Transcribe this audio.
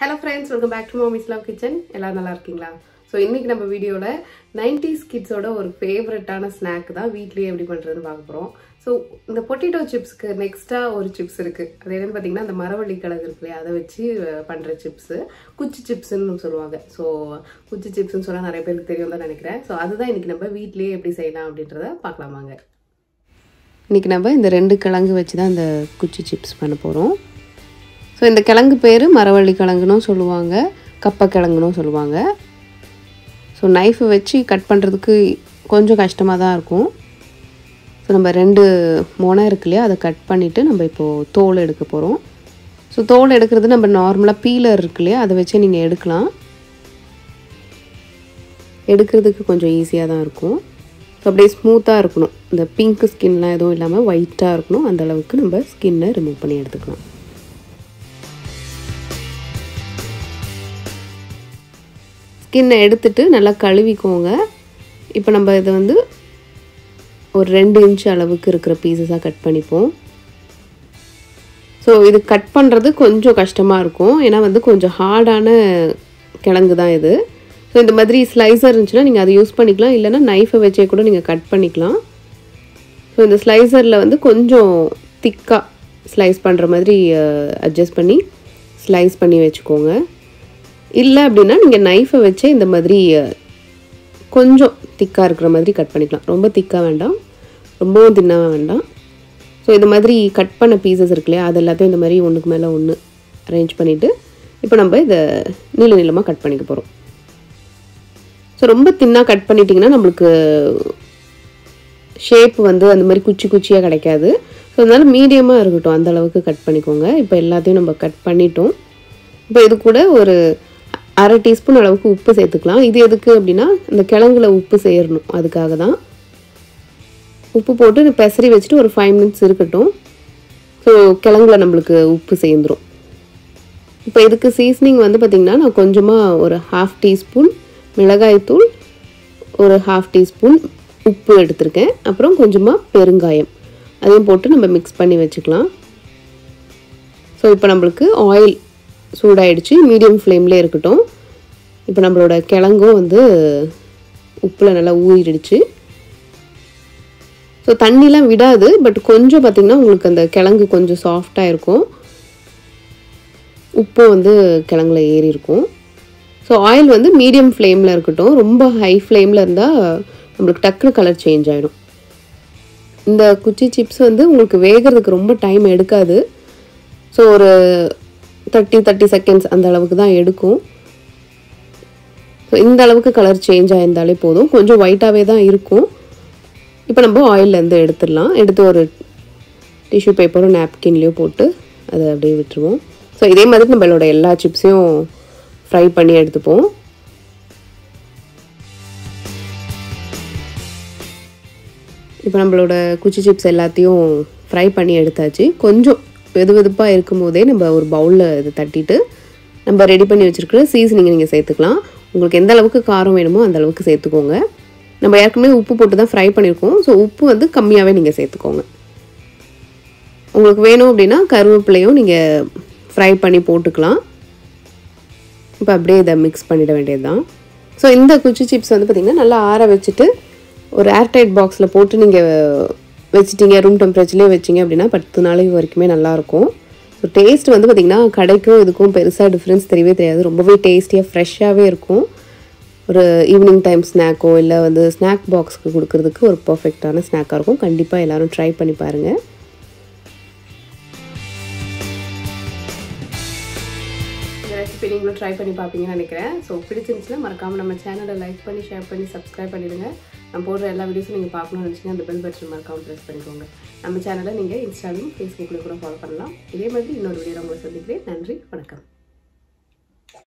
Hello friends, welcome back to Mommy's Love Kitchen. Ellarum nalla irukingala? So inniki nama video la 90s kids oda or favorite ana snack da weekly eppadi pandradhu paakaporom. So the potato chips ku next ah or chips irukku. Adha enna pathina the maravalli kilangu irukku adha vechi pandra chips kuchi chips nu solluvaanga. So kuchi chips nu sonna nariya perukku theriyum da nenikiren. So adha da inniki nama weekly eppadi seiyalam abindradha paakalaamaanga. Inniki nama indha rendu kilangu vechi da the kuchi chips pannaporom. So இந்த கிழங்கு பேர் மரவள்ளி கிழங்குனோ சொல்லுவாங்க, கப்ப கிழங்குனோ சொல்லுவாங்க. So knife வச்சு cut பண்றதுக்கு கொஞ்சம் கஷ்டமா தான் இருக்கும். சோ நம்ம ரெண்டு மோனை இருக்குல அத கட் பண்ணிட்டு நம்ம இப்போ தோல் எடுக்க போறோம். சோ தோல் எடுக்கிறது நம்ம நார்மலா பீலர் இருக்குல அத வச்சு நீங்க எடுக்கலாம். எடுக்கிறதுக்கு கொஞ்சம் ஈஸியா தான் இருக்கும். சோ அப்படியே ஸ்மூத்தா இருக்கணும். இந்த பிங்க் ஸ்கின்லாம் ஏதோ இல்லாம ஒயிட்டா இருக்கணும். அந்த அளவுக்கு நம்ம ஸ்கின்னை ரிமூவ் பண்ணி எடுத்துக்கலாம். ஸ்கின்னை எடுத்துட்டு நல்லா கழுவிக்கோங்க. இப்போ நம்ம இத வந்து ஒரு 2 இன்ச் அளவுக்கு இருக்கிற பீசஸா கட் பண்ணிப்போம். சோ இது கட் பண்றது கொஞ்சம் கஷ்டமா இருக்கும். ஏனா வந்து கொஞ்சம் ஹார்டான கிழங்கு தான் இது. சோ இந்த மாதிரி ஸ்லைசர் இருந்துச்சுனா நீங்க அதை யூஸ் பண்ணிக்கலாம். இல்லனா நைஃபை வச்சே கூட நீங்க கட் பண்ணிக்கலாம். சோ இந்த ஸ்லைசர்ல வந்து கொஞ்சம் திக்கா ஸ்லைஸ் பண்ற மாதிரி அட்ஜஸ்ட் பண்ணி ஸ்லைஸ் பண்ணி வெச்சுக்கோங்க. இல்ல அப்படினா நீங்க நைஃபை வச்சு இந்த மாதிரி கொஞ்சம் திக்கா இருக்குற மாதிரி கட் பண்ணிக்கலாம். ரொம்ப திக்கா வேண்டாம், ரொம்ப தின்னா வேண்டாம். சோ இந்த மாதிரி கட் பண்ண பீசஸ் இருக்குல அதெல்லாம் இந்த மாதிரி ஒண்ணுக்கு மேல ஒன்னு அரேஞ்ச் பண்ணிட்டு இப்போ நம்ம இத நீள நீளமா கட் பண்ணிக்க போறோம். சோ ரொம்ப தின்னா கட் பண்ணிட்டீங்கன்னா நமக்கு ஷேப் வந்து அந்த மாதிரி குச்சி குச்சியா கிடைக்காது. சோ அதனால மீடியமா இருக்கட்டும், அந்த அளவுக்கு கட் பண்ணிக்கோங்க. இப்போ எல்லாத்தையும் நம்ம கட் பண்ணிட்டோம். இப்போ இது கூட ஒரு அரை டீஸ்பூன் அளவுக்கு உப்பு சேர்த்துக்கலாம். இது எதுக்கு அப்படினா இந்த கிழங்குல உப்பு சேரணும், அதுக்காக தான். உப்பு போட்டு பெசரி வச்சிட்டு ஒரு 5 minutes இருக்கட்டும். சோ கிழங்குல நமக்கு உப்பு சேந்துரும். இப்போ இதுக்கு சீசனிங் வந்து பாத்தீங்கன்னா நான் கொஞ்சமா ஒரு 1/2 டீஸ்பூன் மிளகாய் தூள், ஒரு 1/2 டீஸ்பூன் உப்பு எடுத்துர்க்கேன். அப்புறம் கொஞ்சமா பெருங்காயம் அதையும் போட்டு நம்ம mix பண்ணி வெச்சுக்கலாம். சோ இப்போ நமக்கு oil சூடாயிடுச்சு, மீடியம் ஃப்ளேம்ல இருக்கட்டும். இப்போ நம்மளோட கிழங்கு வந்து உப்புல நல்லா ஊறிடுச்சு. சோ தண்ணிலாம் விடாது, பட் கொஞ்சம் பாத்தீங்கன்னா உங்களுக்கு அந்த கிழங்கு கொஞ்சம் சாஃப்ட்டா இருக்கும். உப்பு வந்து கிழங்குல ஏறி இருக்கும். சோ ஆயில் வந்து மீடியம் ஃப்ளேம்ல இருக்கட்டும். ரொம்ப ஹை ஃப்ளேம்ல இருந்தா நமக்கு டக்கு கலர் சேஞ்ச் ஆயிடும். இந்த குச்சி சிப்ஸ் வந்து உங்களுக்கு வேகிறதுக்கு ரொம்ப டைம் எடுக்காது. சோ ஒரு 30 செகண்ட்ஸ் அந்த அளவுக்கு தான் எடுக்கும். சோ இந்த அளவுக்கு கலர் சேஞ்ச் ஆயிருந்தாலே போதும். கொஞ்சம் ஒயிட்டாவே தான் இருக்கும். இப்போ நம்ம ஆயில்ல இருந்து எடுத்துறலாம். எடுத்து ஒரு டிஷ்யூ பேப்பரோ நாப்கின்லயோ போட்டு அதை அப்படியே விட்டுருவோம். சோ இதே மாதிரி நம்மளோட எல்லா சிப்ஸையும் ஃப்ரை பண்ணி எடுத்துப்போம். இப்போ நம்மளோட குச்சி சிப்ஸ் எல்லாத்தையும் ஃப்ரை பண்ணி எடுத்தாச்சு. கொஞ்சம் வெதுவெதுப்பா இருக்கும்போதே நம்ம ஒரு பவுல்ல இத தட்டிட்டு நம்ம ரெடி பண்ணி வச்சிருக்கிற சீசனிங் நீங்க சேர்த்துக்கலாம். உங்களுக்கு எந்த அளவுக்கு காரம் வேணுமோ அந்த அளவுக்கு சேர்த்துக்கோங்க. நம்ம ஏற்கனவே உப்பு போட்டு தான் ஃப்ரை பண்ணிருக்கோம். சோ உப்பு வந்து கம்மியாவே நீங்க சேர்த்துக்கோங்க. உங்களுக்கு வேணும் அப்படினா கருவேப்பிலையும் நீங்க ஃப்ரை பண்ணி போட்டுக்கலாம். இப்போ அப்படியே இத mix பண்ணிட வேண்டியதுதான். சோ இந்த குச்சி சிப்ஸ் வந்து பாத்தீங்கன்னா நல்லா ஆற வச்சிட்டு ஒரு ஏர் டைட் பாக்ஸ்ல போட்டு நீங்க வெச்சிட்டிங்க, ரூம் டெம்பரேச்சர்லயே வெச்சிங்க அப்படினா 10 நாளைக்கு வரைக்கும் நல்லா இருக்கும். சோ டேஸ்ட் வந்து பாத்தீங்கன்னா கடைக்கும் இதுக்கும் பெருசா டிஃபரன்ஸ் தெரியவே தெரியாது. ரொம்பவே டேஸ்டியா ஃப்ரெஷ்ஷாவே இருக்கும். ஒரு ஈவினிங் டைம் ஸ்நாக்கோ இல்ல வந்து ஸ்நாக் பாக்ஸ்க்கு கொடுக்கிறதுக்கு ஒரு பெர்ஃபெக்ட்டான ஸ்நாக்கா இருக்கும். கண்டிப்பா எல்லாரும் ட்ரை பண்ணி பாருங்க. இந்த ரெசிபி நீங்களும் ட்ரை பண்ணி பாப்பீங்கன்னு நினைக்கிறேன். சோ பிடிச்சிருந்தா மறக்காம நம்ம சேனலை லைக் பண்ணி, ஷேர் பண்ணி, சப்ஸ்கிரைப் பண்ணிடுங்க. நான் போடுற எல்லா வீடியோஸும் நீங்கள் பார்க்கணும்னு நினச்சிங்கன்னா அந்த பெல் பட்டன் மறக்காமல் ப்ரெஸ் பண்ணிக்கோங்க. நம்ம சேனலை நீங்கள் இன்ஸ்டாலையும் ஃபேஸ்புக்லையும் கூட ஃபாலோ பண்ணலாம். இதே மாதிரி இன்னொரு வீடியோ உங்களை சந்திக்கிறேன். நன்றி, வணக்கம்.